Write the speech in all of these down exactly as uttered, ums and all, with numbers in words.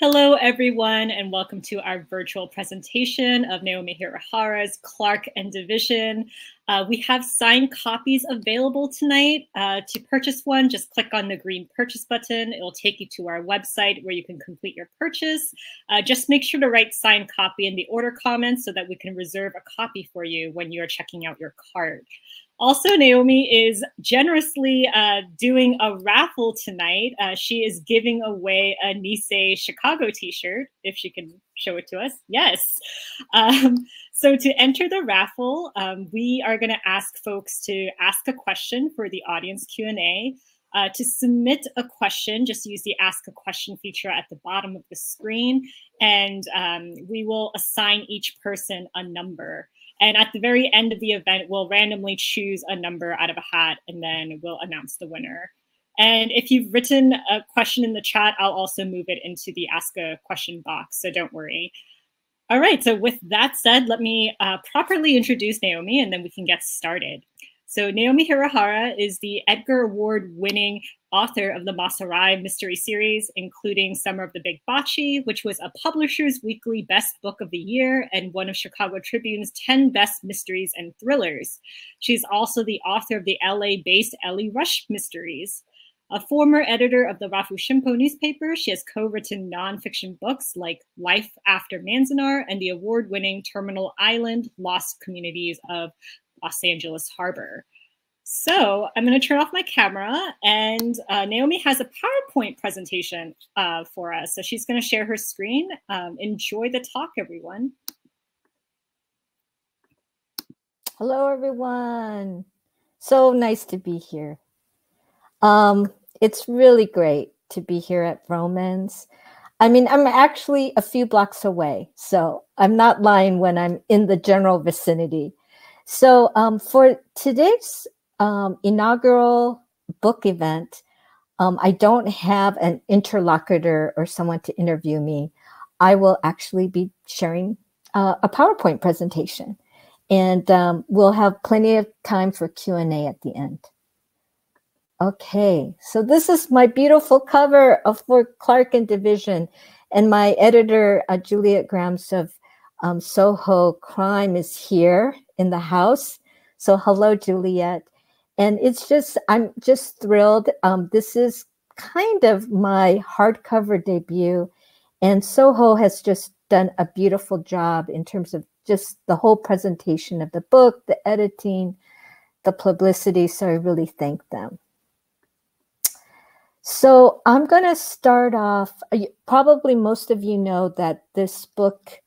Hello, everyone, and welcome to our virtual presentation of Naomi Hirahara's Clark and Division. Uh, we have signed copies available tonight. Uh, to purchase one, just click on the green purchase button. It will take you to our website where you can complete your purchase. Uh, just make sure to write signed copy in the order comments so that we can reserve a copy for you when you are checking out your card. Also, Naomi is generously uh, doing a raffle tonight. Uh, she is giving away a Nisei Chicago t-shirt, if she can show it to us. Yes. Um, so to enter the raffle, um, we are going to ask folks to ask a question for the audience Q and A. Uh, to submit a question, just use the Ask a Question feature at the bottom of the screen, and um, we will assign each person a number. And at the very end of the event, we'll randomly choose a number out of a hat, and then we'll announce the winner. And if you've written a question in the chat, I'll also move it into the Ask a Question box, so don't worry. All right, so with that said, let me uh, properly introduce Naomi, and then we can get started. So Naomi Hirahara is the Edgar Award-winning author of the Mas Arai mystery series, including Summer of the Big Bachi, which was a Publisher's Weekly Best Book of the Year and one of Chicago Tribune's ten Best Mysteries and Thrillers. She's also the author of the L A-based Ellie Rush mysteries. A former editor of the Rafu Shimpo newspaper, she has co-written nonfiction books like Life After Manzanar and the award-winning Terminal Island, Lost Communities of Los Angeles Harbor. So I'm going to turn off my camera, and uh, Naomi has a PowerPoint presentation uh, for us. So she's going to share her screen. Um, enjoy the talk, everyone. Hello, everyone. So nice to be here. Um, it's really great to be here at Vroman's. I mean, I'm actually a few blocks away, so I'm not lying when I'm in the general vicinity. So um, for today's um, inaugural book event, um, I don't have an interlocutor or someone to interview me. I will actually be sharing uh, a PowerPoint presentation, and um, we'll have plenty of time for Q and A at the end. Okay, so this is my beautiful cover of for Clark and Division, and my editor, uh, Juliet Graham of um, Soho Crime, is here in the house. So hello, Juliet. And it's just, I'm just thrilled. Um, this is kind of my hardcover debut, and Soho has just done a beautiful job in terms of just the whole presentation of the book, the editing, the publicity. So I really thank them. So I'm going to start off, probably most of you know that this book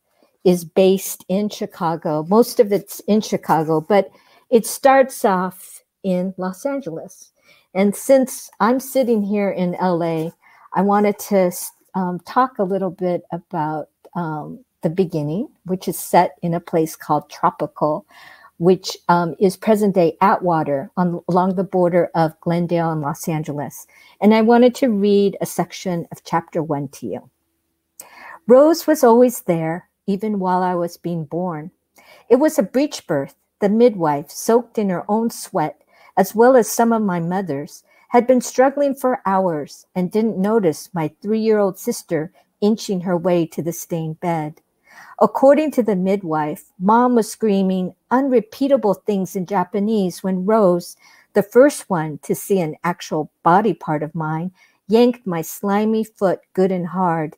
is based in Chicago. Most of it's in Chicago, but it starts off in Los Angeles. And since I'm sitting here in L A, I wanted to um, talk a little bit about um, the beginning, which is set in a place called Tropical, which um, is present-day Atwater on, along the border of Glendale and Los Angeles. And I wanted to read a section of chapter one to you. Rose was always there, even while I was being born. It was a breech birth. The midwife, soaked in her own sweat, as well as some of my mother's, had been struggling for hours and didn't notice my three-year-old sister inching her way to the stained bed. According to the midwife, Mom was screaming unrepeatable things in Japanese when Rose, the first one to see an actual body part of mine, yanked my slimy foot good and hard.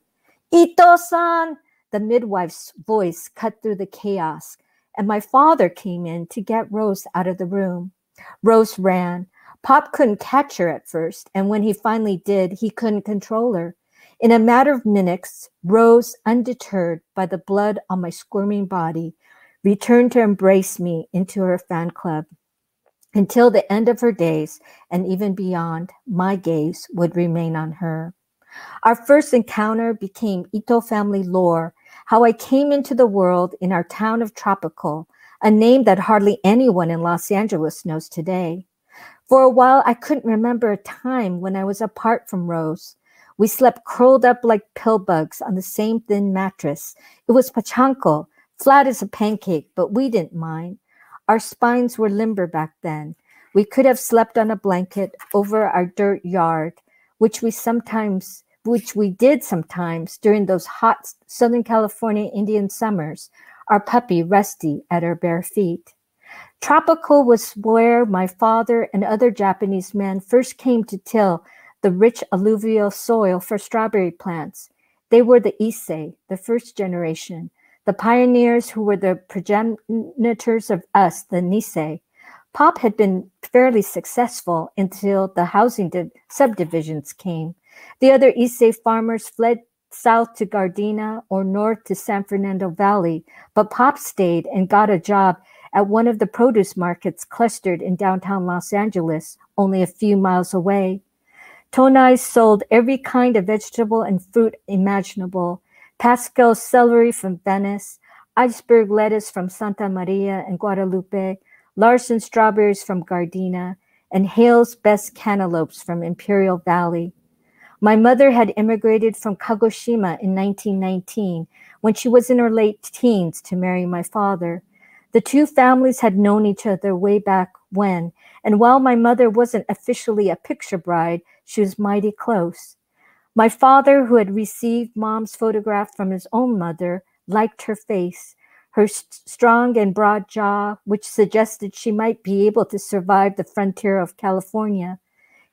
"Ito-san!" The midwife's voice cut through the chaos, and my father came in to get Rose out of the room. Rose ran. Pop couldn't catch her at first, and when he finally did, he couldn't control her. In a matter of minutes, Rose, undeterred by the blood on my squirming body, returned to embrace me into her fan club. Until the end of her days, and even beyond, my gaze would remain on her. Our first encounter became Ito family lore, how I came into the world in our town of Tropical, a name that hardly anyone in Los Angeles knows today. For a while, I couldn't remember a time when I was apart from Rose. We slept curled up like pill bugs on the same thin mattress. It was pachanko, flat as a pancake, but we didn't mind. Our spines were limber back then. We could have slept on a blanket over our dirt yard, which we sometimes which we did sometimes during those hot Southern California Indian summers, our puppy Rusty at our bare feet. Tropical was where my father and other Japanese men first came to till the rich alluvial soil for strawberry plants. They were the Issei, the first generation, the pioneers who were the progenitors of us, the Nisei. Pop had been fairly successful until the housing subdivisions came. The other Issei farmers fled south to Gardena or north to San Fernando Valley, but Pop stayed and got a job at one of the produce markets clustered in downtown Los Angeles, only a few miles away. Tonai sold every kind of vegetable and fruit imaginable, Pascal celery from Venice, iceberg lettuce from Santa Maria and Guadalupe, Larson strawberries from Gardena, and Hale's best cantaloupes from Imperial Valley. My mother had immigrated from Kagoshima in nineteen nineteen when she was in her late teens to marry my father. The two families had known each other way back when, and while my mother wasn't officially a picture bride, she was mighty close. My father, who had received Mom's photograph from his own mother, liked her face, her st- strong and broad jaw, which suggested she might be able to survive the frontier of California.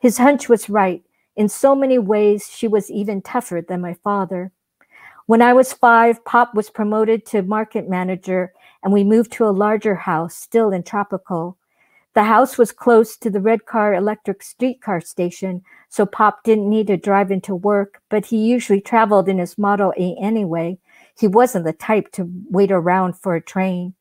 His hunch was right. In so many ways, she was even tougher than my father. When I was five, Pop was promoted to market manager, and we moved to a larger house, still in Tropical. The house was close to the Red Car electric streetcar station, so Pop didn't need to drive into work, but he usually traveled in his Model A anyway. He wasn't the type to wait around for a train.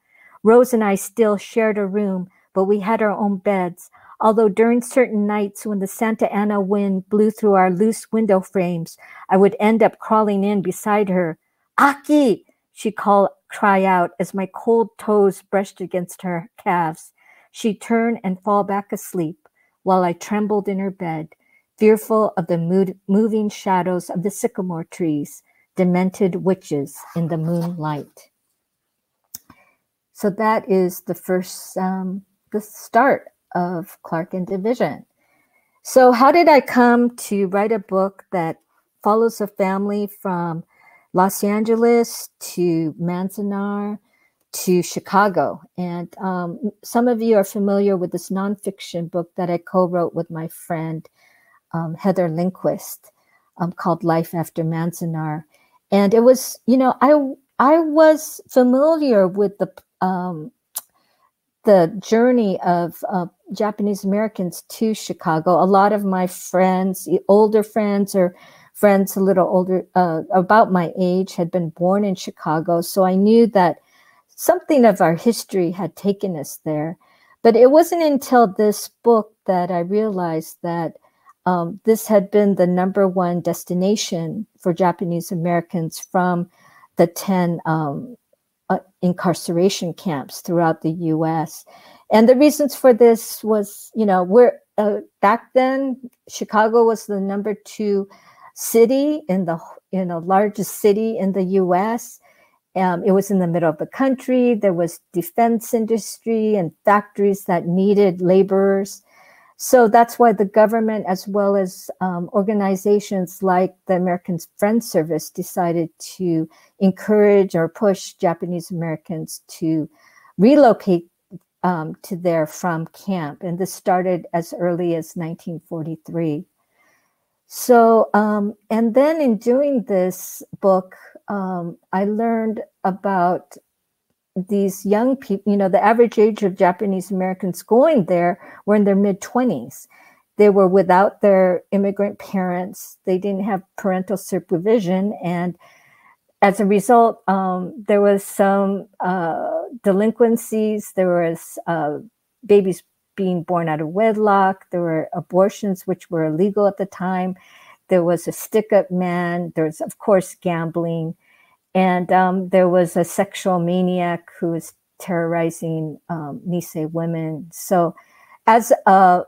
Rose and I still shared a room, but we had our own beds, although during certain nights when the Santa Ana wind blew through our loose window frames, I would end up crawling in beside her. Aki, she called, cry out as my cold toes brushed against her calves. She'd turn and fall back asleep while I trembled in her bed, fearful of the mood, moving shadows of the sycamore trees, demented witches in the moonlight. So that is the first, um, the start of Clark and Division. So how did I come to write a book that follows a family from Los Angeles to Manzanar to Chicago? And um, some of you are familiar with this nonfiction book that I co-wrote with my friend um, Heather Lindquist um, called Life After Manzanar. And it was, you know, I, I was familiar with the um, the journey of uh, Japanese Americans to Chicago. A lot of my friends, older friends or friends a little older, uh, about my age, had been born in Chicago. So I knew that something of our history had taken us there. But it wasn't until this book that I realized that um, this had been the number one destination for Japanese Americans from the ten um Uh, incarceration camps throughout the U S And the reasons for this was, you know, we're uh, back then Chicago was the number two city in the in the largest city in the U S Um, it was in the middle of the country. There was defense industry and factories that needed laborers. So that's why the government, as well as um, organizations like the American Friends Service, decided to encourage or push Japanese Americans to relocate um, to there from camp. And this started as early as nineteen forty-three. So, um, and then in doing this book, um, I learned about these young people. You know, the average age of Japanese Americans going there were in their mid-twenties. They were without their immigrant parents. They didn't have parental supervision. And as a result, um, there was some uh, delinquencies. There was uh, babies being born out of wedlock. There were abortions, which were illegal at the time. There was a stick-up man. There was, of course, gambling. And um, there was a sexual maniac who was terrorizing um, Nisei women. So as a,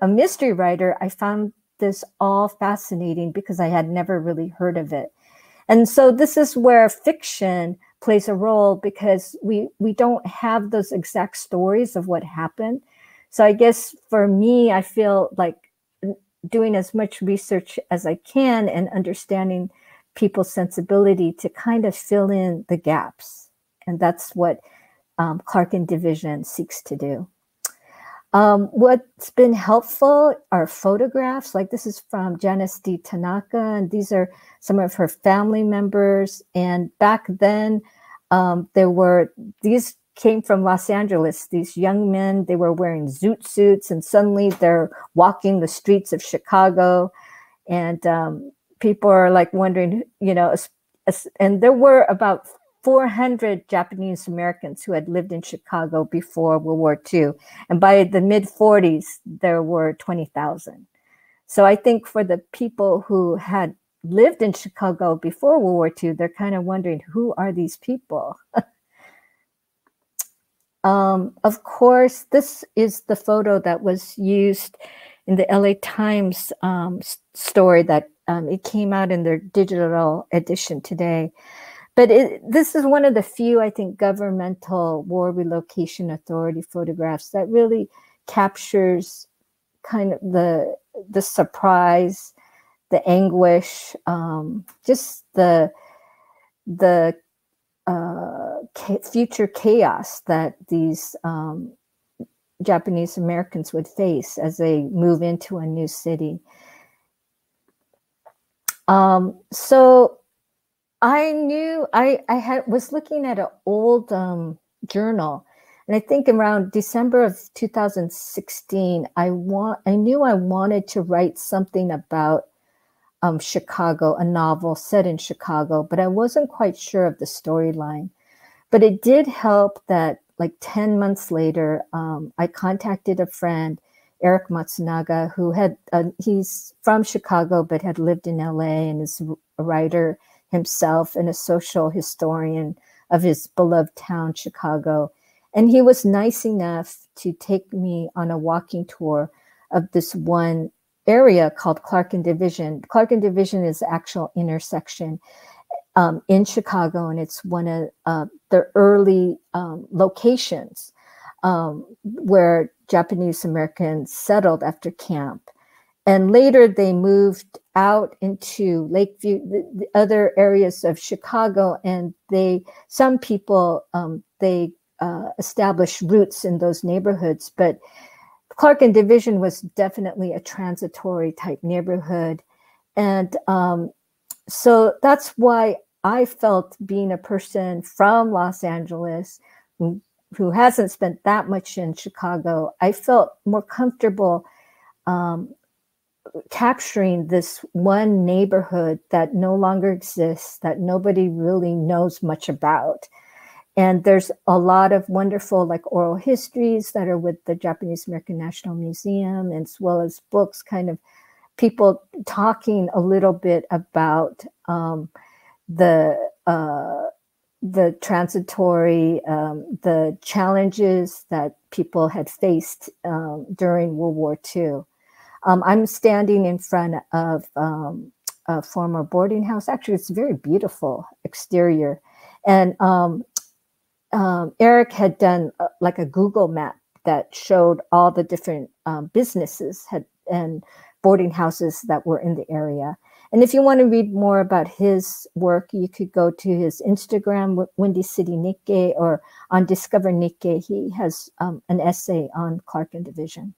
a mystery writer, I found this all fascinating because I had never really heard of it. And so this is where fiction plays a role, because we, we don't have those exact stories of what happened. So I guess for me, I feel like doing as much research as I can and understanding people's sensibility to kind of fill in the gaps. And that's what um, Clark and Division seeks to do. Um, what's been helpful are photographs. Like this is from Janice D. Tanaka, and these are some of her family members. And back then, um, there were, these came from Los Angeles, these young men, they were wearing zoot suits, and suddenly they're walking the streets of Chicago. And um, people are like wondering, you know, and there were about four hundred Japanese Americans who had lived in Chicago before World War Two. And by the mid forties, there were twenty thousand. So I think for the people who had lived in Chicago before World War Two, they're kind of wondering, who are these people? um, of course, this is the photo that was used in the L A Times um, story that um, it came out in their digital edition today. But it, this is one of the few, I think, governmental War Relocation Authority photographs that really captures kind of the, the surprise, the anguish, um, just the, the uh, future chaos that these um, Japanese Americans would face as they move into a new city. Um, so... I knew I, I had, was looking at an old um, journal, and I think around December of two thousand sixteen, I want I knew I wanted to write something about um, Chicago, a novel set in Chicago, but I wasn't quite sure of the storyline. But it did help that, like ten months later, um, I contacted a friend, Eric Matsunaga, who had uh, he's from Chicago but had lived in L A and is a writer himself and a social historian of his beloved town, Chicago. And he was nice enough to take me on a walking tour of this one area called Clark and Division. Clark and Division is the actual intersection um, in Chicago, and it's one of uh, the early um, locations um, where Japanese Americans settled after camp. And later they moved out into Lakeview, the, the other areas of Chicago, and they, some people, um, they uh, established roots in those neighborhoods. But Clark and Division was definitely a transitory type neighborhood. And um, so that's why I felt, being a person from Los Angeles who, who hasn't spent that much in Chicago, I felt more comfortable um, capturing this one neighborhood that no longer exists, that nobody really knows much about. And there's a lot of wonderful like oral histories that are with the Japanese American National Museum, as well as books, kind of people talking a little bit about um, the, uh, the transitory, um, the challenges that people had faced um, during World War Two. Um, I'm standing in front of um, a former boarding house. Actually, it's a very beautiful exterior. And um, um, Eric had done uh, like a Google map that showed all the different um, businesses had, and boarding houses that were in the area. And if you want to read more about his work, you could go to his Instagram, Windy City Nikkei, or on Discover Nikkei. He has um, an essay on Clark and Division.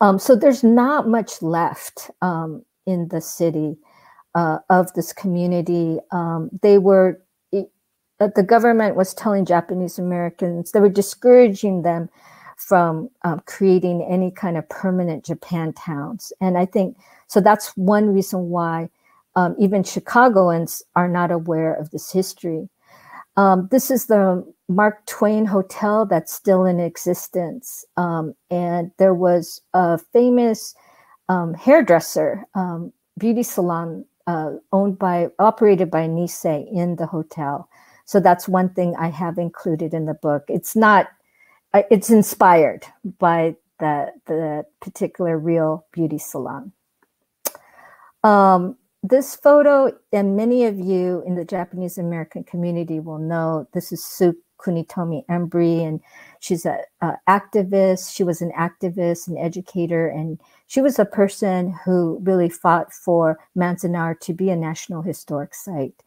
Um, so there's not much left um, in the city uh, of this community. Um, they were, it, the government was telling Japanese Americans, they were discouraging them from um, creating any kind of permanent Japan towns. And I think, so that's one reason why um, even Chicagoans are not aware of this history. Um, this is the Mark Twain Hotel that's still in existence. Um, and there was a famous um, hairdresser, um, beauty salon uh, owned by, operated by Nisei in the hotel. So that's one thing I have included in the book. It's not, it's inspired by the, the particular real beauty salon. Um, This photo, and many of you in the Japanese American community will know, this is Sue Kunitomi Embry, and she's an activist. She was an activist, an educator, and she was a person who really fought for Manzanar to be a National Historic Site.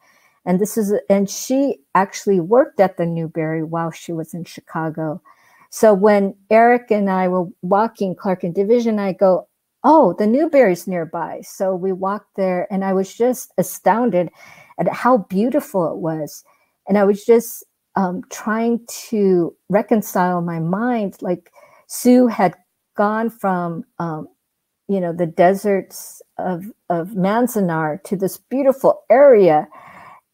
And this is, and she actually worked at the Newberry while she was in Chicago. So when Eric and I were walking Clark and Division, I go, oh, the Newberry's nearby. So we walked there, and I was just astounded at how beautiful it was. And I was just um, trying to reconcile my mind. Like, Sue had gone from, um, you know, the deserts of, of Manzanar to this beautiful area.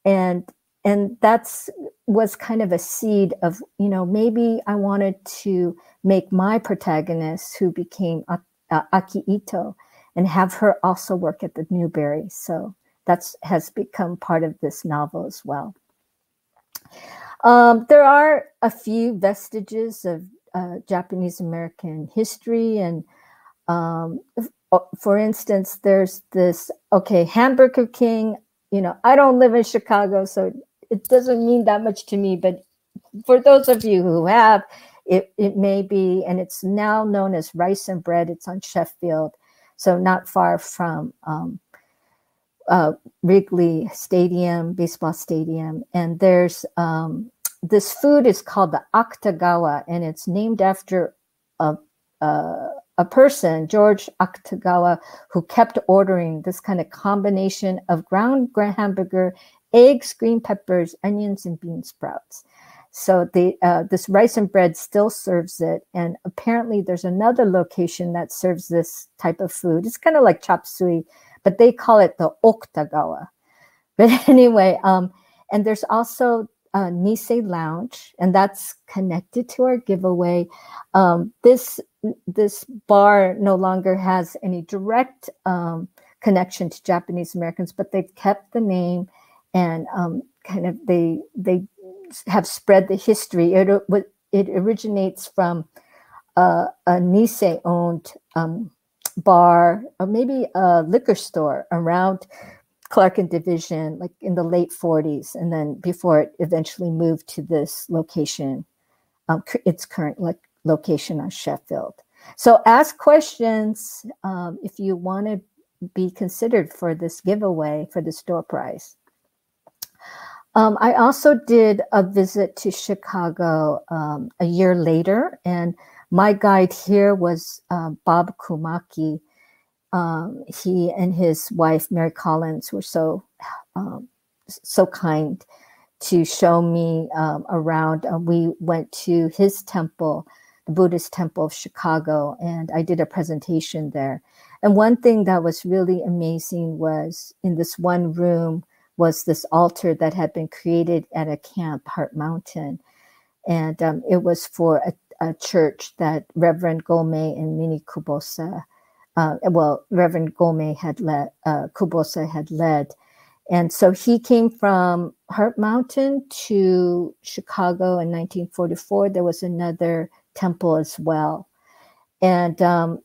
And And that's was kind of a seed of, you know, maybe I wanted to make my protagonist, who became a, a, Aki Ito, and have her also work at the Newberry. So that's has become part of this novel as well. Um, there are a few vestiges of uh, Japanese American history. And um, for instance, there's this, okay, Hamburger King. You know, I don't live in Chicago, so it doesn't mean that much to me, but for those of you who have, it, it may be, and it's now known as Rice and Bread. It's on Sheffield, so not far from um, uh, Wrigley Stadium, baseball stadium. And there's, um, this food is called the Akutagawa, and it's named after a, a, a person, George Akutagawa, who kept ordering this kind of combination of ground hamburger, eggs, green peppers, onions, and bean sprouts. So the, uh, this Rice and Bread still serves it. And apparently there's another location that serves this type of food. It's kind of like chop suey, but they call it the Okutagawa. But anyway, um, and there's also uh, Nisei Lounge, and that's connected to our giveaway. Um, this, this bar no longer has any direct um, connection to Japanese Americans, but they've kept the name. And um, kind of they they have spread the history. It it originates from uh, a Nisei-owned um, bar, or maybe a liquor store around Clark and Division, like in the late forties, and then before it eventually moved to this location, um, its current like location on Sheffield. So ask questions um, if you want to be considered for this giveaway, for this door prize. Um, I also did a visit to Chicago um, a year later, and my guide here was uh, Bob Kumaki. Um, he and his wife, Mary Collins, were so um, so kind to show me um, around. Uh, we went to his temple, the Buddhist Temple of Chicago, and I did a presentation there. And one thing that was really amazing was in this one room was this altar that had been created at a camp, Heart Mountain. And um, it was for a, a church that Reverend Gomez and Minnie Kubosa, uh, well, Reverend Gomez had led, uh, Kubosa had led. And so he came from Heart Mountain to Chicago in nineteen forty-four. There was another temple as well. And um,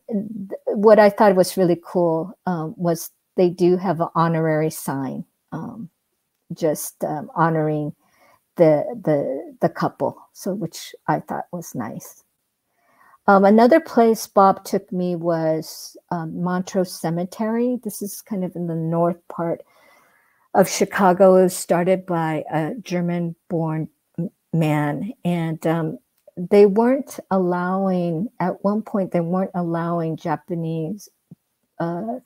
what I thought was really cool um, was they do have an honorary sign. Um, just um, honoring the, the the couple, so which I thought was nice. Um, another place Bob took me was um, Montrose Cemetery. This is kind of in the north part of Chicago. It was started by a German-born man, and um, they weren't allowing, at one point, they weren't allowing Japanese uh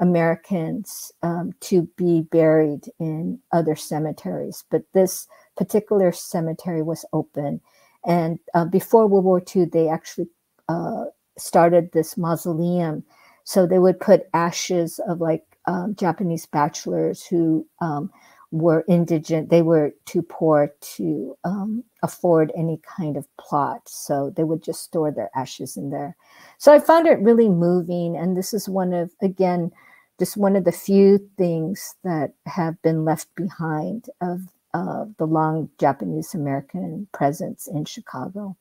Americans um, to be buried in other cemeteries, but this particular cemetery was open. And uh, before World War Two, they actually uh, started this mausoleum. So they would put ashes of like um, Japanese bachelors who um, were indigent. They were too poor to um, afford any kind of plot. So they would just store their ashes in there. So I found it really moving. And this is one of, again, just one of the few things that have been left behind of uh, the long Japanese American presence in Chicago.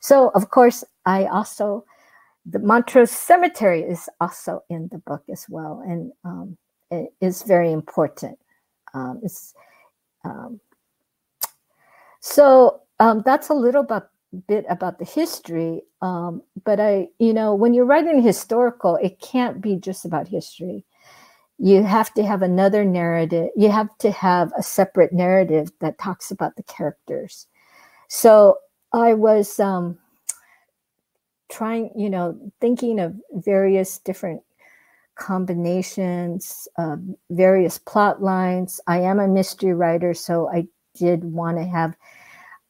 So of course, I also, the Montrose Cemetery is also in the book as well. And um, it is very important. Um, it's, um, so Um, that's a little bit, bit about the history. Um, but I, you know, when you're writing historical, it can't be just about history. You have to have another narrative. You have to have a separate narrative that talks about the characters. So I was um, trying, you know, thinking of various different combinations, uh, various plot lines. I am a mystery writer, so I did want to have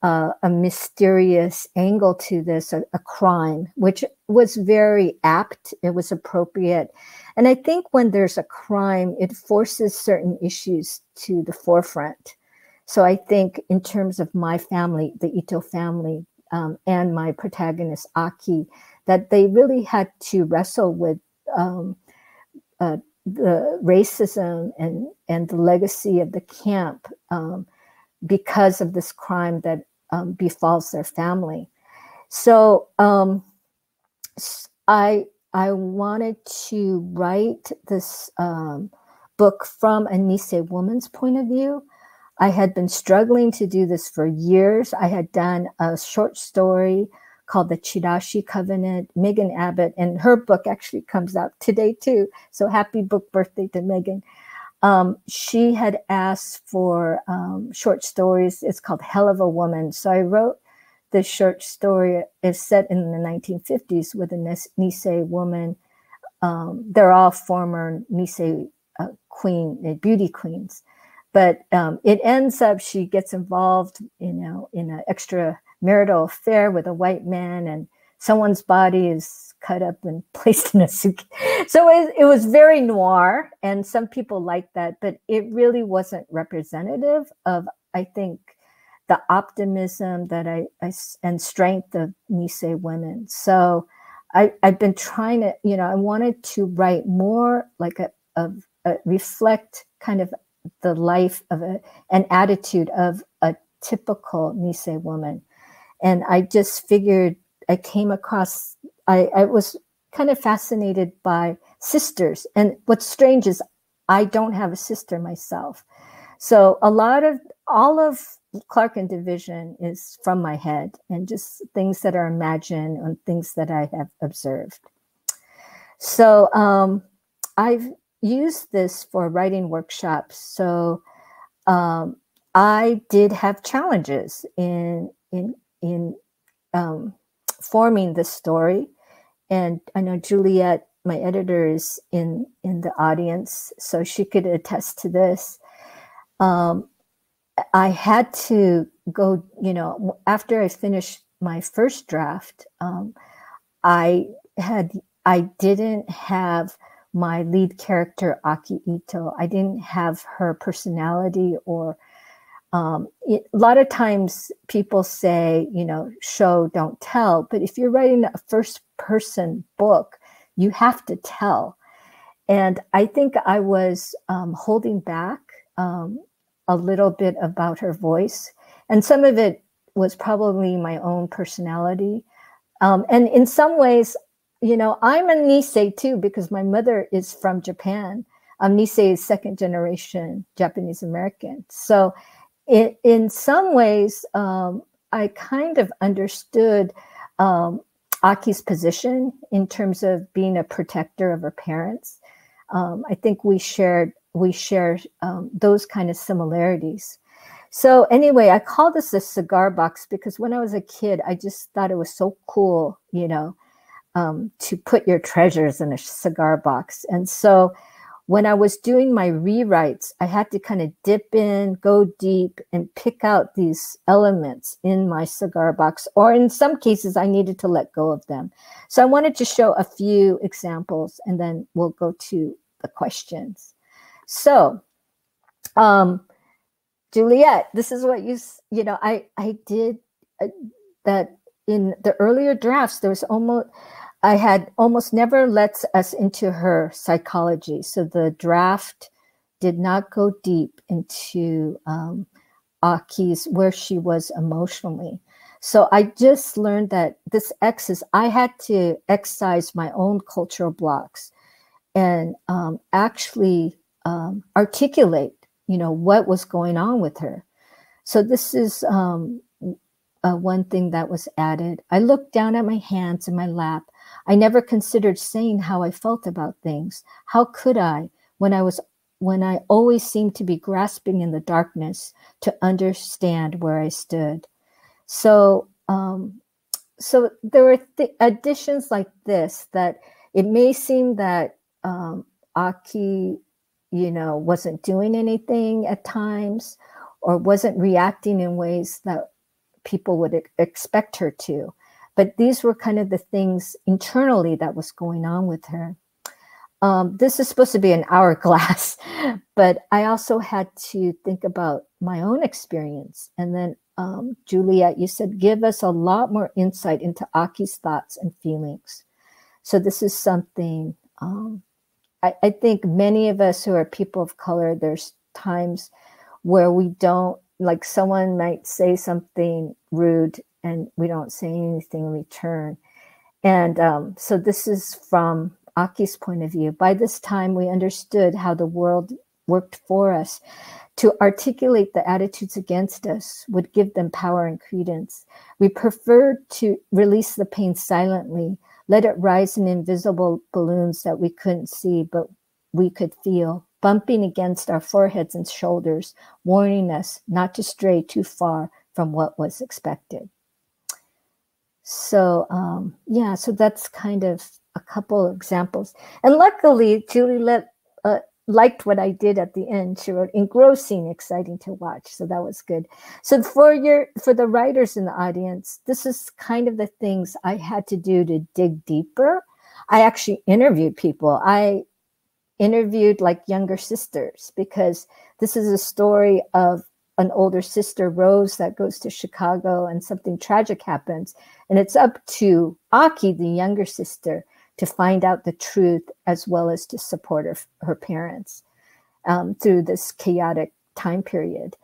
Uh, a mysterious angle to this, a, a crime, which was very apt. It was appropriate. And I think when there's a crime, it forces certain issues to the forefront. So I think in terms of my family, the Ito family, um, and my protagonist, Aki, that they really had to wrestle with um, uh, the racism and, and the legacy of the camp um, because of this crime that Um, befalls their family. So um, I I wanted to write this um, book from a Nisei woman's point of view. I had been struggling to do this for years. I had done a short story called The Chirashi Covenant. Megan Abbott, and her book actually comes out today too, so happy book birthday to Megan. Um, she had asked for um, short stories. It's called Hell of a Woman. So I wrote this short story. It's set in the nineteen fifties with a Nisei woman. Um, they're all former Nisei uh, queen, uh, beauty queens. But um, it ends up she gets involved, you know, in an extramarital affair with a white man, and someone's body is cut up and placed in a suitcase. So it, it was very noir, and some people liked that, but it really wasn't representative of, I think, the optimism that I, I and strength of Nisei women. So I, I've been trying to, you know, I wanted to write more like a, a, a reflect kind of the life of a, an attitude of a typical Nisei woman. And I just figured I came across, I, I was kind of fascinated by sisters. And what's strange is I don't have a sister myself. So a lot of, all of Clark and Division is from my head and just things that are imagined and things that I have observed. So um, I've used this for writing workshops. So um, I did have challenges in, in, in, um, forming this story. And I know Juliet, my editor, is in, in the audience, so she could attest to this. Um, I had to go, you know, after I finished my first draft, um, I had, I didn't have my lead character, Aki Ito. I didn't have her personality or Um, it, a lot of times people say, you know, show, don't tell. But if you're writing a first person book, you have to tell. And I think I was um, holding back um, a little bit about her voice. And some of it was probably my own personality. Um, and in some ways, you know, I'm a Nisei too, because my mother is from Japan. Um, Nisei is second generation Japanese American. So It, in some ways, um, I kind of understood um, Aki's position in terms of being a protector of her parents. Um, I think we shared we shared um, those kind of similarities. So anyway, I call this a cigar box because when I was a kid, I just thought it was so cool, you know, um, to put your treasures in a cigar box. And so when I was doing my rewrites, I had to kind of dip in, go deep, and pick out these elements in my cigar box, or in some cases, I needed to let go of them. So I wanted to show a few examples, and then we'll go to the questions. So, um, Juliet, this is what you, you know, I, I did uh, that in the earlier drafts, there was almost, I had almost never lets us into her psychology. So the draft did not go deep into um, Aki's, where she was emotionally. So I just learned that this excess, I had to excise my own cultural blocks and um, actually um, articulate, you know, what was going on with her. So this is um, uh, one thing that was added. I looked down at my hands in my lap. I never considered saying how I felt about things. How could I, when I was, when I always seemed to be grasping in the darkness to understand where I stood? So, um, so there were th additions like this that it may seem that um, Aki, you know, wasn't doing anything at times, or wasn't reacting in ways that people would expect her to. But these were kind of the things internally that was going on with her. Um, this is supposed to be an hourglass, but I also had to think about my own experience. And then, um, Juliet, you said, give us a lot more insight into Aki's thoughts and feelings. So this is something, um, I, I think many of us who are people of color, there's times where we don't, like someone might say something rude and we don't say anything in return. And um, so this is from Aki's point of view. By this time, we understood how the world worked for us. To articulate the attitudes against us would give them power and credence. We preferred to release the pain silently, let it rise in invisible balloons that we couldn't see, but we could feel, bumping against our foreheads and shoulders, warning us not to stray too far from what was expected. So, um, yeah, so that's kind of a couple of examples. And luckily, Julie let, uh, liked what I did at the end. She wrote, engrossing, exciting to watch. So that was good. So for, your, for the writers in the audience, this is kind of the things I had to do to dig deeper. I actually interviewed people. I interviewed like younger sisters, because this is a story of an older sister, Rose, that goes to Chicago and something tragic happens. And it's up to Aki, the younger sister, to find out the truth, as well as to support her, her parents um, through this chaotic time period.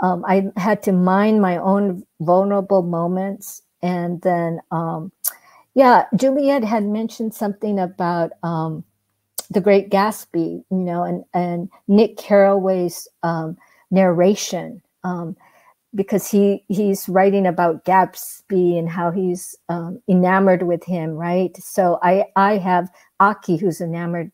Um, I had to mine my own vulnerable moments. And then, um, yeah, Juliet had mentioned something about um, The Great Gatsby, you know, and, and Nick Carraway's um, narration, um, because he he's writing about Gatsby and how he's um, enamored with him, right? So I, I have Aki, who's enamored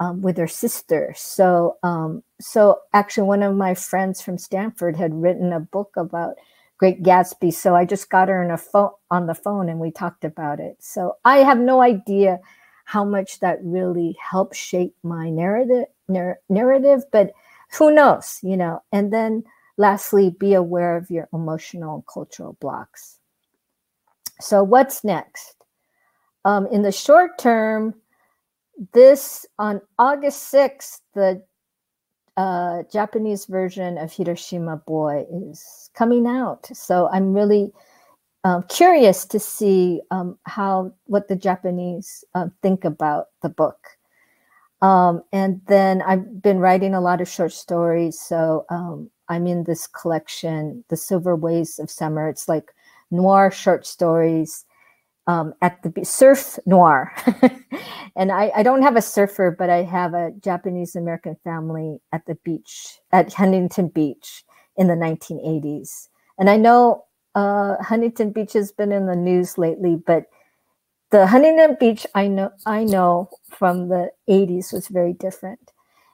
um, with her sister. So, um, so actually one of my friends from Stanford had written a book about Great Gatsby. So I just got her in a phone, on the phone, and we talked about it. So I have no idea how much that really helped shape my narrative, nar narrative, but who knows, you know. And then lastly, be aware of your emotional and cultural blocks. So what's next? Um, in the short term, this on August sixth, the uh, Japanese version of Hiroshima Boy is coming out. So I'm really uh, curious to see um, how, what the Japanese uh, think about the book. Um, and then I've been writing a lot of short stories. So um, I'm in this collection, The Silver Ways of Summer. It's like noir short stories um, at the surf noir. And I, I don't have a surfer, but I have a Japanese American family at the beach, at Huntington Beach in the nineteen eighties. And I know uh, Huntington Beach has been in the news lately, but the Huntington Beach I know I know from the eighties was very different.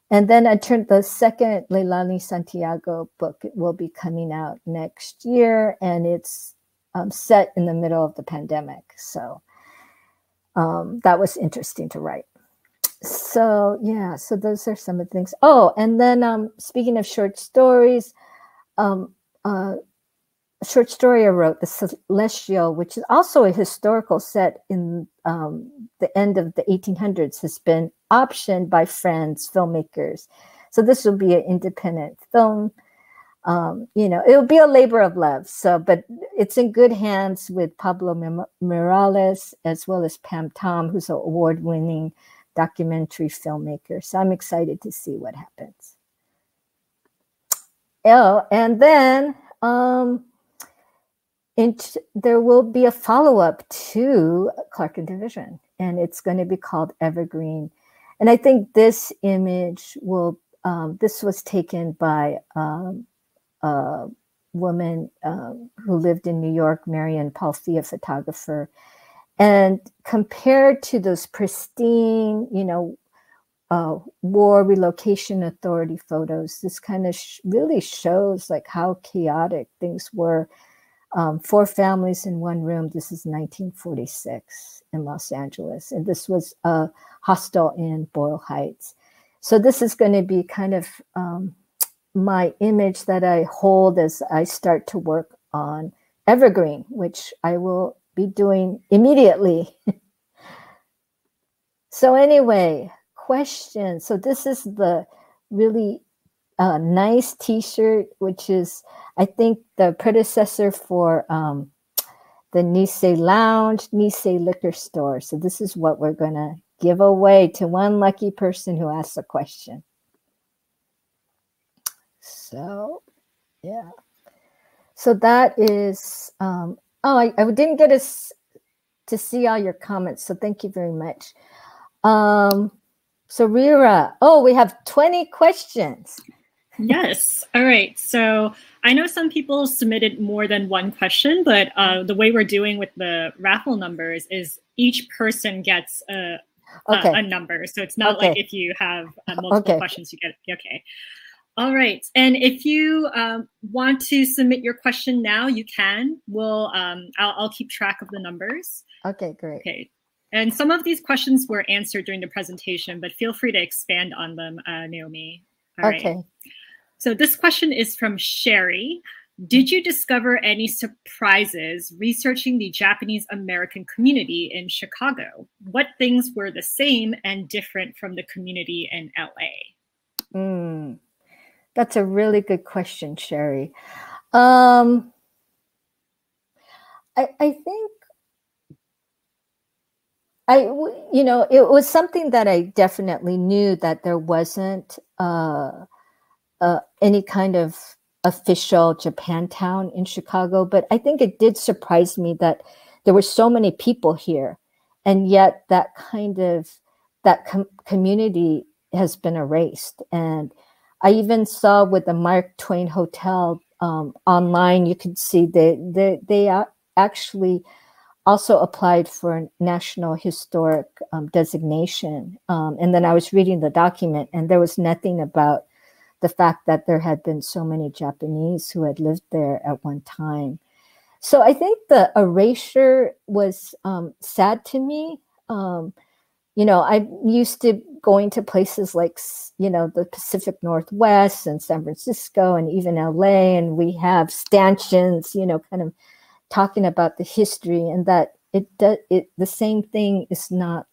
And then I turned the second Leilani Santiago book. It will be coming out next year, and it's um, set in the middle of the pandemic. So um, that was interesting to write. So yeah, so those are some of the things. Oh, and then um, speaking of short stories, um, uh, a short story I wrote, The Celestial, which is also a historical set in um, the end of the eighteen hundreds, has been optioned by friends, filmmakers. So this will be an independent film. Um, you know, it'll be a labor of love. So, but it's in good hands with Pablo Morales, as well as Pam Tom, who's an award-winning documentary filmmaker. So I'm excited to see what happens. Oh, and then... Um, It, there will be a follow-up to Clark and Division, and it's going to be called Evergreen. And I think this image will, um, this was taken by um, uh, woman um, who lived in New York, Marian Palfi, a photographer. And compared to those pristine, you know, uh, war relocation authority photos, this kind of sh really shows like how chaotic things were. Um, four families in one room. This is nineteen forty-six in Los Angeles. And this was a hostel in Boyle Heights. So this is going to be kind of um, my image that I hold as I start to work on Evergreen, which I will be doing immediately. So anyway, questions. So this is the really uh, nice t-shirt, which is, I think, the predecessor for um, the Nisei Lounge, Nisei Liquor Store. So this is what we're going to give away to one lucky person who asks a question. So, yeah. So that is, um, oh, I, I didn't get us to see all your comments. So thank you very much. Um, so Rira, oh, we have twenty questions. Yes. All right. So I know some people submitted more than one question, but uh, the way we're doing with the raffle numbers is each person gets a, okay. a, a number. So it's not okay. like if you have uh, multiple okay. questions, you get it. Okay. All right. And if you um, want to submit your question now, you can. We'll, um, I'll, I'll keep track of the numbers. Okay, great. Okay. And some of these questions were answered during the presentation, but feel free to expand on them, uh, Naomi. All okay. right. So this question is from Sherry. Did you discover any surprises researching the Japanese-American community in Chicago? What things were the same and different from the community in L A? Mm, that's a really good question, Sherry. Um, I, I think, I, you know, it was something that I definitely knew that there wasn't uh, uh, any kind of official Japantown in Chicago, but I think it did surprise me that there were so many people here, and yet that kind of that com community has been erased. And I even saw with the Mark Twain Hotel um, online, you could see they they they actually also applied for National Historic um, designation. Um, and then I was reading the document, and there was nothing about the fact that there had been so many Japanese who had lived there at one time. So I think the erasure was um, sad to me. Um, you know, I'm used to going to places like, you know, the Pacific Northwest and San Francisco and even L A, and we have stanchions, you know, kind of talking about the history, and that it does it the same thing is not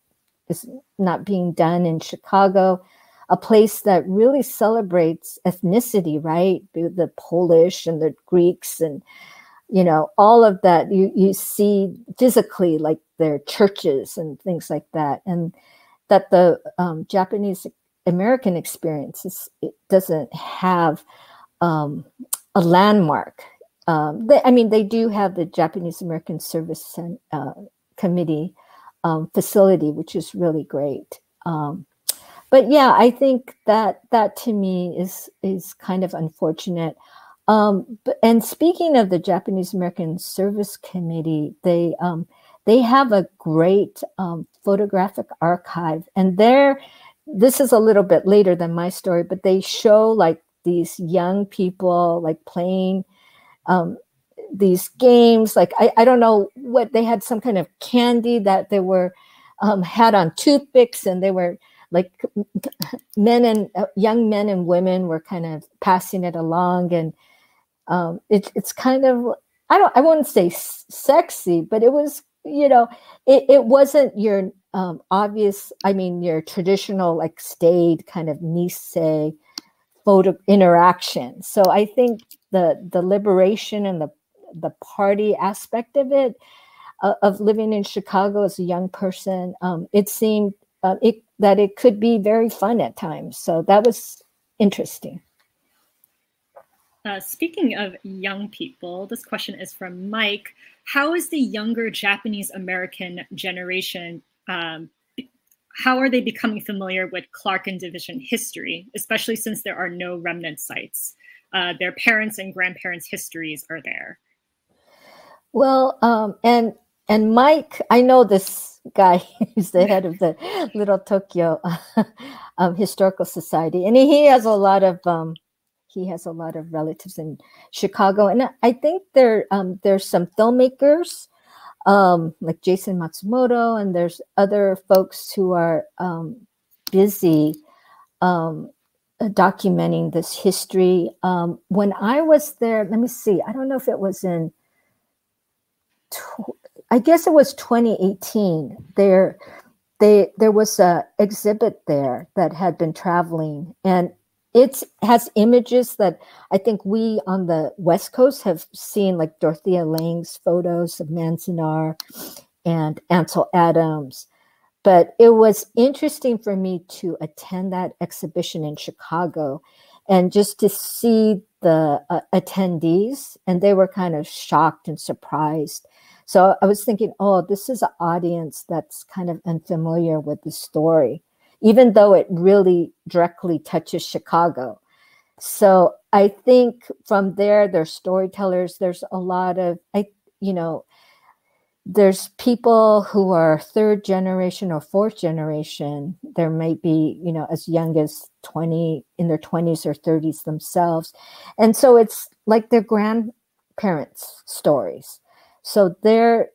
is not being done in Chicago, a place that really celebrates ethnicity, right? The Polish and the Greeks and, you know, all of that you, you see physically, like their churches and things like that. And that the um, Japanese American experience is, it doesn't have um, a landmark. Um, they, I mean, they do have the Japanese American Service uh, Committee um, facility, which is really great. Um, But yeah, I think that that to me is is kind of unfortunate. Um, but, and speaking of the Japanese American Service Committee, they um, they have a great um, photographic archive, and there, this is a little bit later than my story, but they show like these young people like playing um, these games. Like I, I don't know what they had, some kind of candy that they were um, had on toothpicks, and they were. Like men and uh, young men and women were kind of passing it along, and um, it's it's kind of I don't I wouldn't say sexy, but it was, you know, it it wasn't your um, obvious I mean your traditional like staid kind of Nisei photo interaction. So I think the the liberation and the the party aspect of it uh, of living in Chicago as a young person, um, it seemed. Uh, it, that it could be very fun at times. So that was interesting. Uh, speaking of young people, this question is from Mike. How is the younger Japanese American generation, um, how are they becoming familiar with Clark and Division history, especially since there are no remnant sites? uh, their parents' and grandparents' histories are there. Well, um, and and Mike, I know this guy who's the head of the Little Tokyo um, Historical Society, and he has a lot of um, he has a lot of relatives in Chicago, and I think there um, there's some filmmakers um, like Jason Matsumoto, and there's other folks who are um, busy um, documenting this history. Um, when I was there, let me see, I don't know if it was in. I guess it was twenty eighteen. There, they there was a exhibit there that had been traveling, and it has images that I think we on the West Coast have seen, like Dorothea Lange's photos of Manzanar and Ansel Adams. But it was interesting for me to attend that exhibition in Chicago, and just to see the uh, attendees, and they were kind of shocked and surprised. So I was thinking, oh, this is an audience that's kind of unfamiliar with the story, even though it really directly touches Chicago. So I think from there, there's storytellers. There's a lot of, I, you know, there's people who are third generation or fourth generation. There may be, you know, as young as twenty, in their twenties or thirties themselves. And so it's like their grandparents' stories. So they're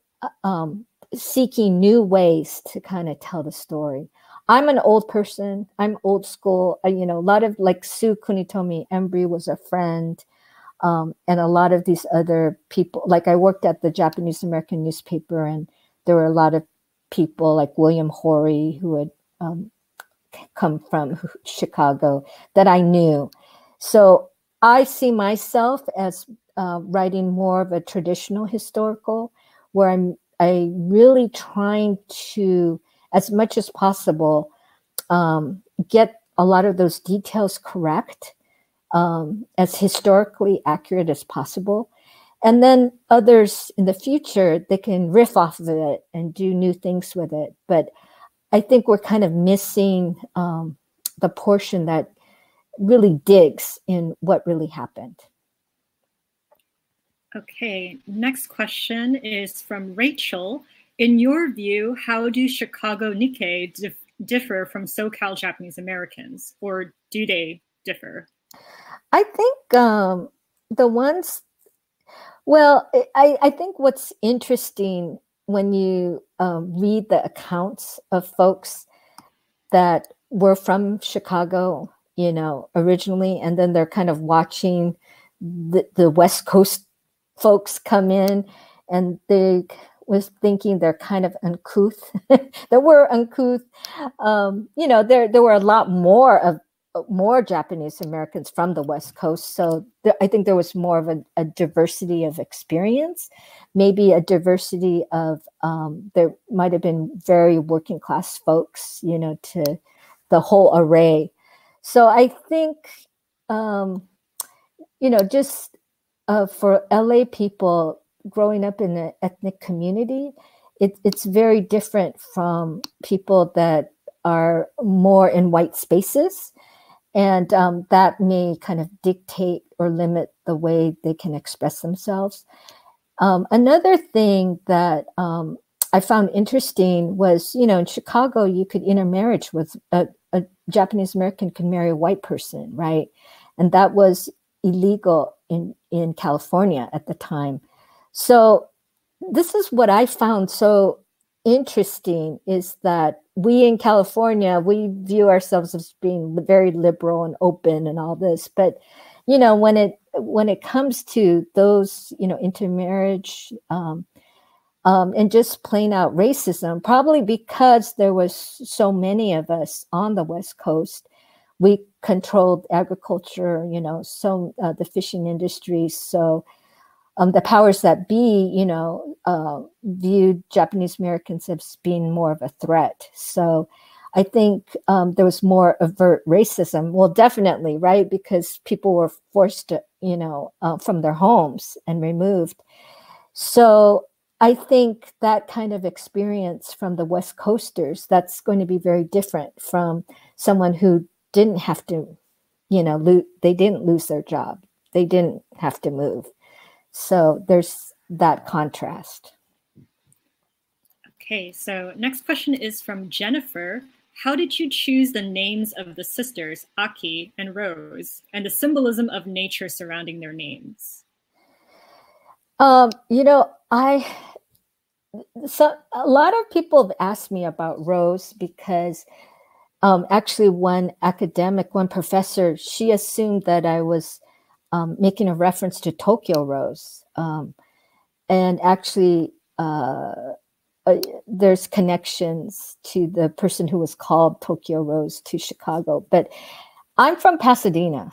um, seeking new ways to kind of tell the story. I'm an old person. I'm old school. Uh, you know, a lot of, like, Sue Kunitomi Embry was a friend. Um, and a lot of these other people, like I worked at the Japanese American newspaper, and there were a lot of people like William Horry, who had um, come from Chicago, that I knew. So I see myself as uh, writing more of a traditional historical, where I'm I really trying to, as much as possible, um, get a lot of those details correct, Um, as historically accurate as possible. And then others in the future, they can riff off of it and do new things with it. But I think we're kind of missing um, the portion that really digs in what really happened. Okay, next question is from Rachel. In your view, how do Chicago Nikkei dif differ from SoCal Japanese Americans, or do they differ? I think um, the ones, well, I, I think what's interesting when you um, read the accounts of folks that were from Chicago, you know, originally, and then they're kind of watching the, the West Coast folks come in, and they was thinking they're kind of uncouth, that were uncouth. Um, you know, there, there were a lot more of more Japanese Americans from the West Coast. So th I think there was more of a, a diversity of experience, maybe a diversity of, um, there might have been very working class folks, you know, to the whole array. So I think, um, you know, just uh, for L A people growing up in an ethnic community, it, it's very different from people that are more in white spaces. And um, that may kind of dictate or limit the way they can express themselves. Um, another thing that um, I found interesting was, you know, in Chicago, you could intermarriage with a, a Japanese American could marry a white person, right? And that was illegal in, in California at the time. So this is what I found so interesting, is that we in California, we view ourselves as being very liberal and open and all this, but, you know, when it when it comes to those, you know, intermarriage um, um, and just plain out racism, probably because there was so many of us on the West Coast, we controlled agriculture, you know, so uh, the fishing industry, so. Um, the powers that be, you know, uh, viewed Japanese Americans as being more of a threat. So I think um, there was more overt racism. Well, definitely, right? Because people were forced to, you know, uh, from their homes and removed. So I think that kind of experience from the West Coasters, that's going to be very different from someone who didn't have to, you know, lo- they didn't lose their job. they didn't have to move. So there's that contrast. Okay, so next question is from Jennifer. How did you choose the names of the sisters, Aki and Rose, and the symbolism of nature surrounding their names? Um, you know, I, so a lot of people have asked me about Rose because um, actually one academic, one professor, she assumed that I was um, making a reference to Tokyo Rose. Um, and actually, uh, Uh, there's connections to the person who was called Tokyo Rose to Chicago, but I'm from Pasadena.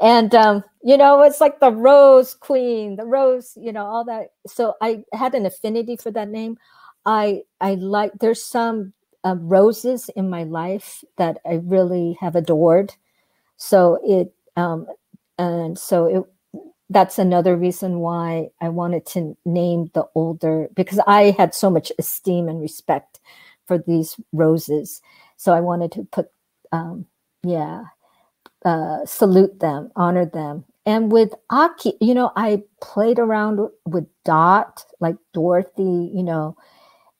And, um, you know, it's like the Rose Queen, the Rose, you know, all that. So I had an affinity for that name. I, I like, there's some uh, roses in my life that I really have adored. So it, um, and so it, that's another reason why I wanted to name the older, because I had so much esteem and respect for these roses. So I wanted to put, um, yeah, uh, salute them, honor them. And with Aki, you know, I played around with Dot, like Dorothy, you know,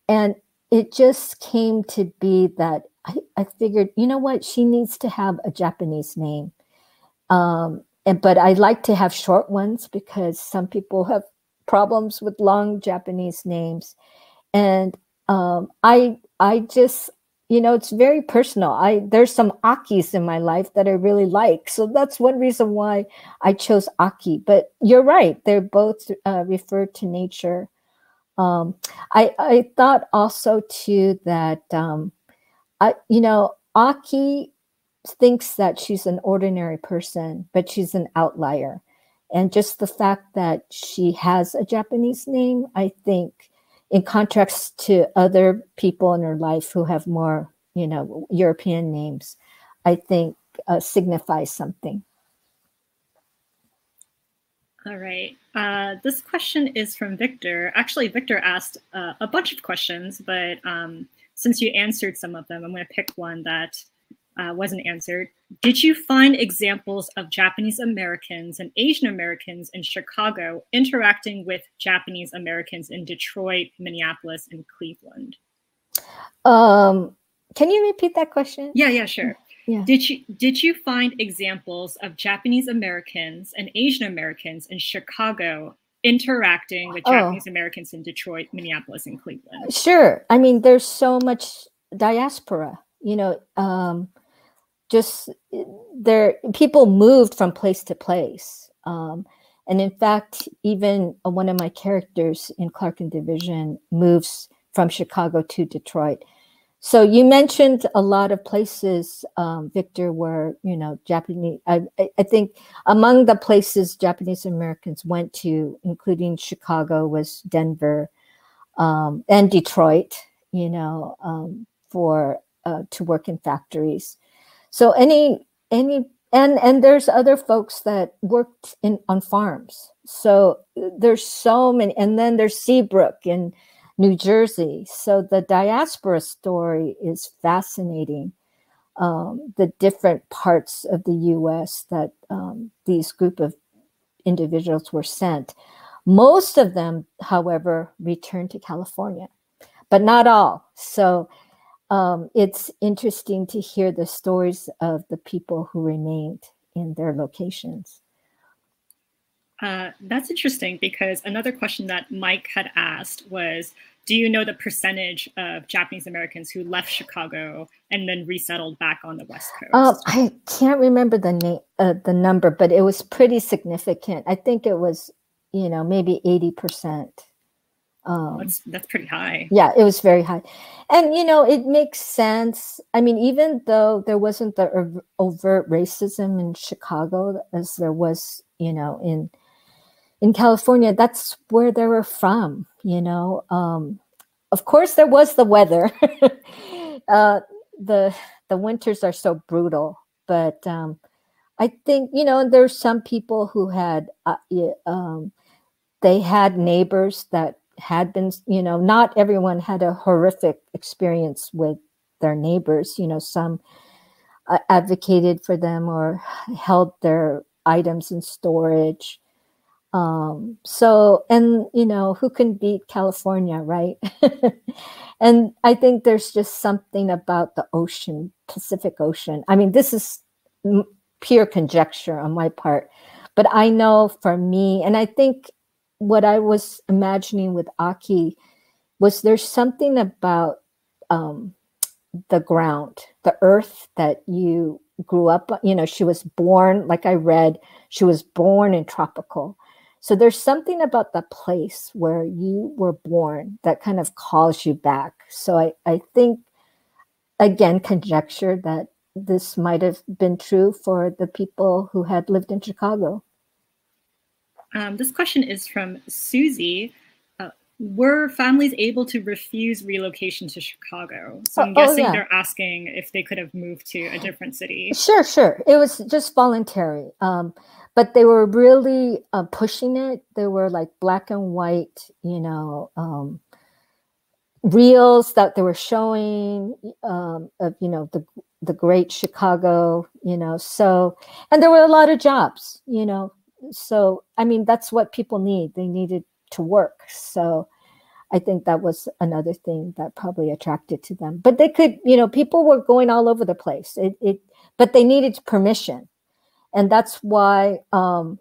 and it just came to be that I, I figured, you know what, she needs to have a Japanese name. Um, And, but I like to have short ones because some people have problems with long Japanese names. And um, I, I just, you know, it's very personal. I, there's some Akis in my life that I really like. So that's one reason why I chose Aki. But you're right. They're both uh, referred to nature. Um, I, I thought also, too, that, um, I, you know, Aki thinks that she's an ordinary person, but she's an outlier. And just the fact that she has a Japanese name, I think, in contrast to other people in her life who have more, you know, European names, I think uh, signifies something. All right. Uh, this question is from Victor. Actually, Victor asked uh, a bunch of questions, but um, since you answered some of them, I'm going to pick one that Uh, wasn't answered. Did you find examples of Japanese Americans and Asian Americans in Chicago interacting with Japanese Americans in Detroit, Minneapolis, and Cleveland? Um, can you repeat that question? Yeah, yeah, sure. Yeah. Did you did you find examples of Japanese Americans and Asian Americans in Chicago interacting with oh. Japanese Americans in Detroit, Minneapolis, and Cleveland? Sure. I mean, there's so much diaspora. You know, um, just there, people moved from place to place. Um, and in fact, even one of my characters in Clark and Division moves from Chicago to Detroit. So you mentioned a lot of places, um, Victor, where, you know, Japanese, I, I think among the places Japanese Americans went to, including Chicago, was Denver um, and Detroit, you know, um, for Uh, to work in factories. So any, any, and, and there's other folks that worked in on farms. So there's so many, and then there's Seabrook in New Jersey. So the diaspora story is fascinating. Um, the different parts of the U S that um, these group of individuals were sent. Most of them, however, returned to California, but not all. So Um, it's interesting to hear the stories of the people who remained in their locations. Uh, that's interesting because another question that Mike had asked was, do you know the percentage of Japanese Americans who left Chicago and then resettled back on the West Coast? Um, I can't remember the name, uh, the number, but it was pretty significant. I think it was, you know, maybe eighty percent. Um, that's, that's pretty high. Yeah, it was very high. And, you know, it makes sense. I mean, even though there wasn't the overt racism in Chicago as there was, you know, in in California, that's where they were from, you know. Um, of course, there was the weather. uh, the the winters are so brutal. But um, I think, you know, there's some people who had, uh, um, they had neighbors that had been, you know, not everyone had a horrific experience with their neighbors. You know, some uh, advocated for them or held their items in storage. Um, so, and, you know, who can beat California, right? And I think there's just something about the ocean, Pacific Ocean. I mean, this is pure conjecture on my part, but I know for me, and I think what I was imagining with Aki was there's something about um, the ground, the earth that you grew up, you know, she was born, like I read, she was born in Tropical. So there's something about the place where you were born that kind of calls you back. So I, I think, again, conjecture that this might have been true for the people who had lived in Chicago. Um, this question is from Susie. Uh, were families able to refuse relocation to Chicago? So I'm oh, guessing oh, yeah. they're asking if they could have moved to a different city. Sure, sure. It was just voluntary. Um, But they were really uh, pushing it. There were like black and white, you know, um, reels that they were showing um, of, you know, the the great Chicago, you know. So, and there were a lot of jobs, you know. So, I mean, that's what people need. They needed to work. So, I think that was another thing that probably attracted to them. But they could, you know, people were going all over the place. It, it but they needed permission. And that's why um,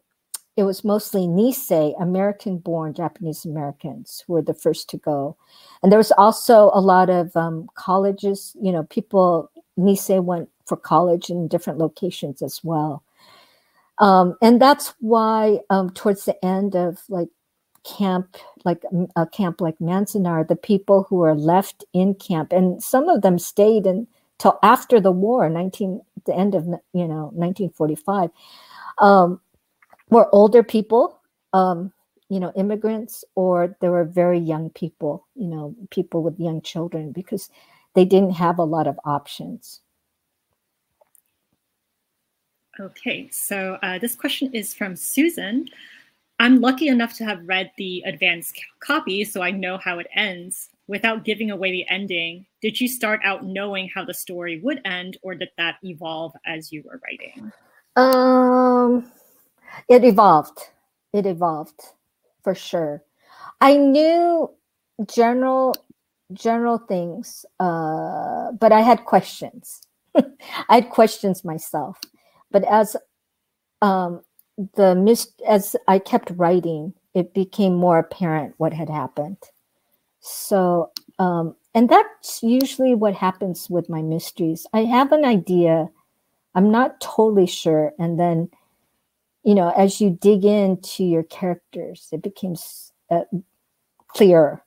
it was mostly Nisei, American-born Japanese-Americans, who were the first to go. And there was also a lot of um, colleges, you know, people, Nisei went for college in different locations as well. Um, and that's why um, towards the end of like camp, like a camp like Manzanar, the people who were left in camp, and some of them stayed in till after the war, nineteen the end of, you know, nineteen forty-five, um, were older people, um, you know, immigrants, or there were very young people, you know, people with young children, because they didn't have a lot of options. Okay, so uh, this question is from Susan. I'm lucky enough to have read the advanced copy, so I know how it ends. Without giving away the ending, did you start out knowing how the story would end, or did that evolve as you were writing? Um, it evolved. It evolved, for sure. I knew general general things, uh, but I had questions. I had questions myself. But as um, the mis as I kept writing, it became more apparent what had happened. So, um, and that's usually what happens with my mysteries. I have an idea. I'm not totally sure. And then, you know, as you dig into your characters, it becomes uh, clearer.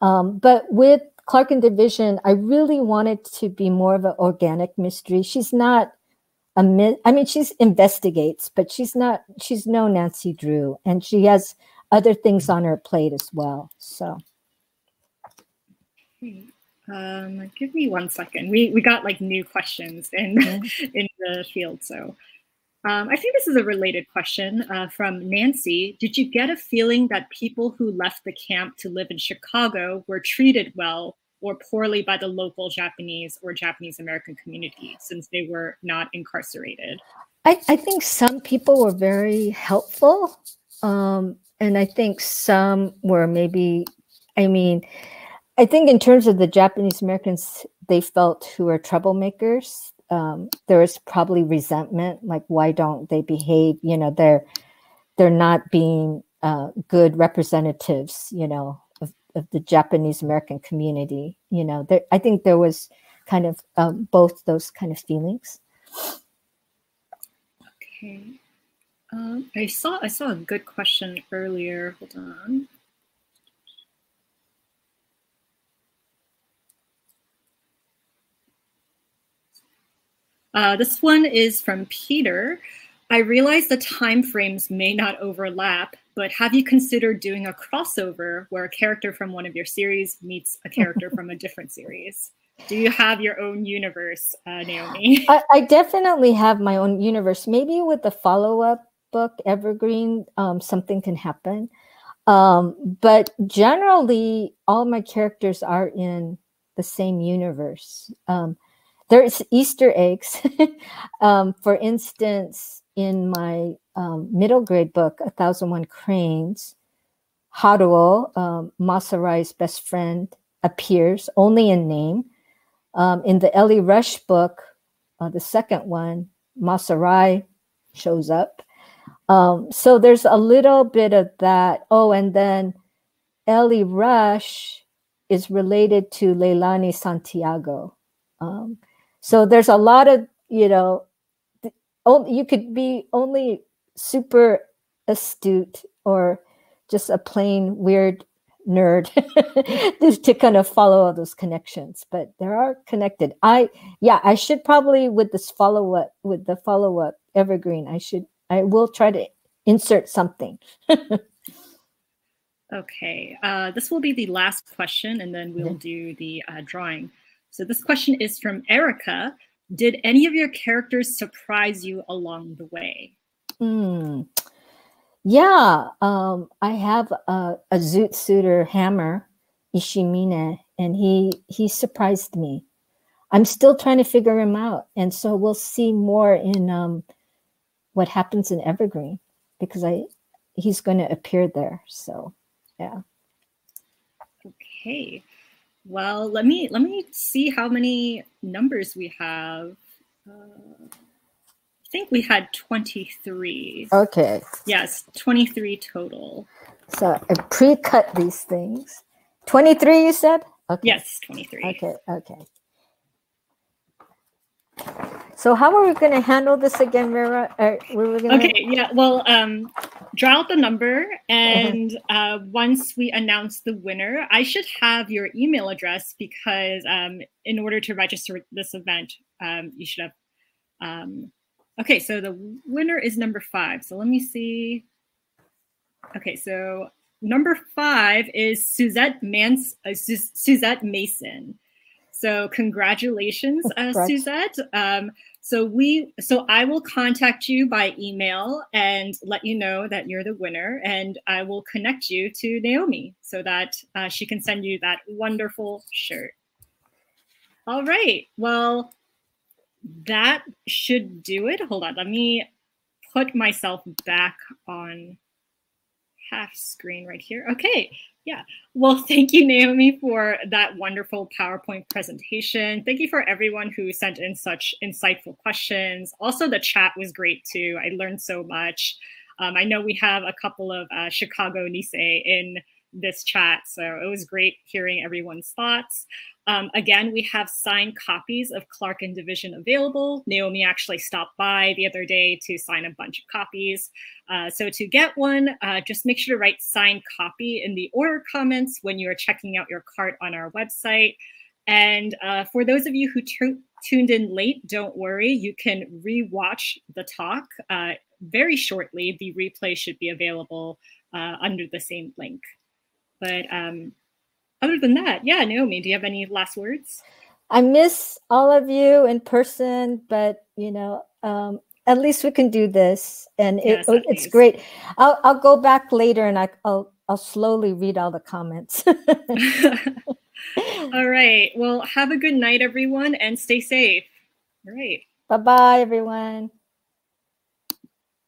Um, but with Clark and Division, I really wanted to be more of an organic mystery. She's not a myth. I mean, she investigates, but she's not, she's no Nancy Drew, and she has other things on her plate as well. So. Um, give me one second. We we got like new questions in mm-hmm. in the field. So um, I think this is a related question uh, from Nancy. Did you get a feeling that people who left the camp to live in Chicago were treated well or poorly by the local Japanese or Japanese American community, since they were not incarcerated? I, I think some people were very helpful, um, and I think some were maybe. I mean. I think in terms of the Japanese Americans they felt who are troublemakers, um, there is probably resentment, like why don't they behave, you know, they're, they're not being uh, good representatives, you know, of, of the Japanese American community, you know, there, I think there was kind of um, both those kind of feelings. Okay, um, I saw, I saw a good question earlier, hold on. Uh, this one is from Peter. I realize the timeframes may not overlap, but have you considered doing a crossover where a character from one of your series meets a character from a different series? Do you have your own universe, uh, Naomi? I, I definitely have my own universe. Maybe with the follow-up book, Evergreen, um, something can happen. Um, but generally, all my characters are in the same universe. Um, There's Easter eggs. um, for instance, in my um, middle grade book, one thousand one Cranes, Haruo, um, Mas Arai's best friend, appears only in name. Um, in the Ellie Rush book, uh, the second one, Mas Arai shows up. Um, so there's a little bit of that. Oh, and then Ellie Rush is related to Leilani Santiago. Um, so there's a lot of, you know, only, you could be only super astute or just a plain weird nerd to kind of follow all those connections, but they are connected. I, yeah, I should probably with this follow up, with the follow up Evergreen, I should, I will try to insert something. Okay, uh, this will be the last question and then we'll do the uh, drawing. So this question is from Erica. Did any of your characters surprise you along the way? Mm. Yeah, um, I have a, a zoot suiter hammer, Ishimine, and he, he surprised me. I'm still trying to figure him out. And so we'll see more in um, what happens in Evergreen, because I he's going to appear there. So, yeah. Okay. Well, let me, let me see how many numbers we have. Uh... I think we had twenty-three. Okay. Yes, twenty-three total. So I pre-cut these things. twenty-three, you said? Okay. Yes, twenty-three. Okay, okay. So how are we going to handle this again, Rira? Or were we gonna... Okay, yeah, well, um, draw out the number, and uh, once we announce the winner, I should have your email address, because um, in order to register this event, um, you should have... Um, Okay, so the winner is number five. So let me see. Okay, so number five is Suzette, Mans uh, Su Suzette Mason. So congratulations, uh, Suzette. Um, so we, so I will contact you by email and let you know that you're the winner, and I will connect you to Naomi so that uh, she can send you that wonderful shirt. All right, well, that should do it. Hold on, let me put myself back on half screen right here. Okay, yeah. Well, thank you, Naomi, for that wonderful PowerPoint presentation. Thank you for everyone who sent in such insightful questions. Also, the chat was great too. I learned so much. Um, I know we have a couple of uh, Chicago Nisei in this chat, so it was great hearing everyone's thoughts. Um, again, we have signed copies of Clark and Division available. Naomi actually stopped by the other day to sign a bunch of copies. Uh, so to get one, uh, just make sure to write signed copy in the order comments when you are checking out your cart on our website. And uh, for those of you who tuned in late, don't worry, you can re-watch the talk uh, very shortly. The replay should be available uh, under the same link. But um, other than that, yeah, Naomi, do you have any last words? I miss all of you in person, but, you know, um, at least we can do this. And yes, it, it's least. great. I'll, I'll go back later and I, I'll, I'll slowly read all the comments. All right. Well, have a good night, everyone, and stay safe. All right. Bye-bye, everyone.